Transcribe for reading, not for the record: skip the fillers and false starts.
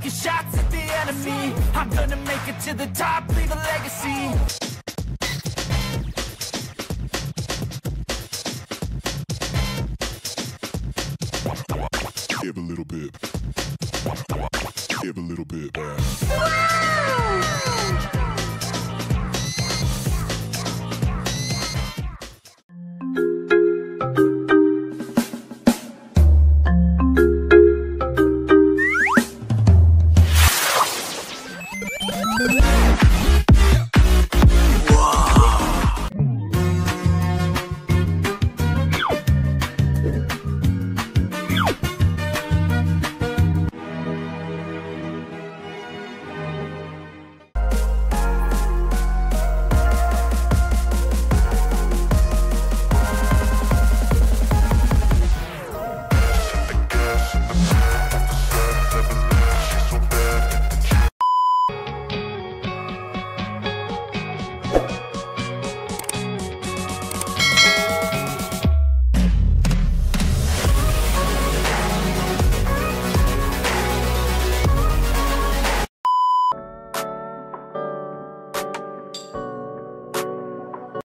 taking shots at the enemy. I'm gonna make it to the top, leave a legacy. Give a little bit. Give a little bit back. Wow!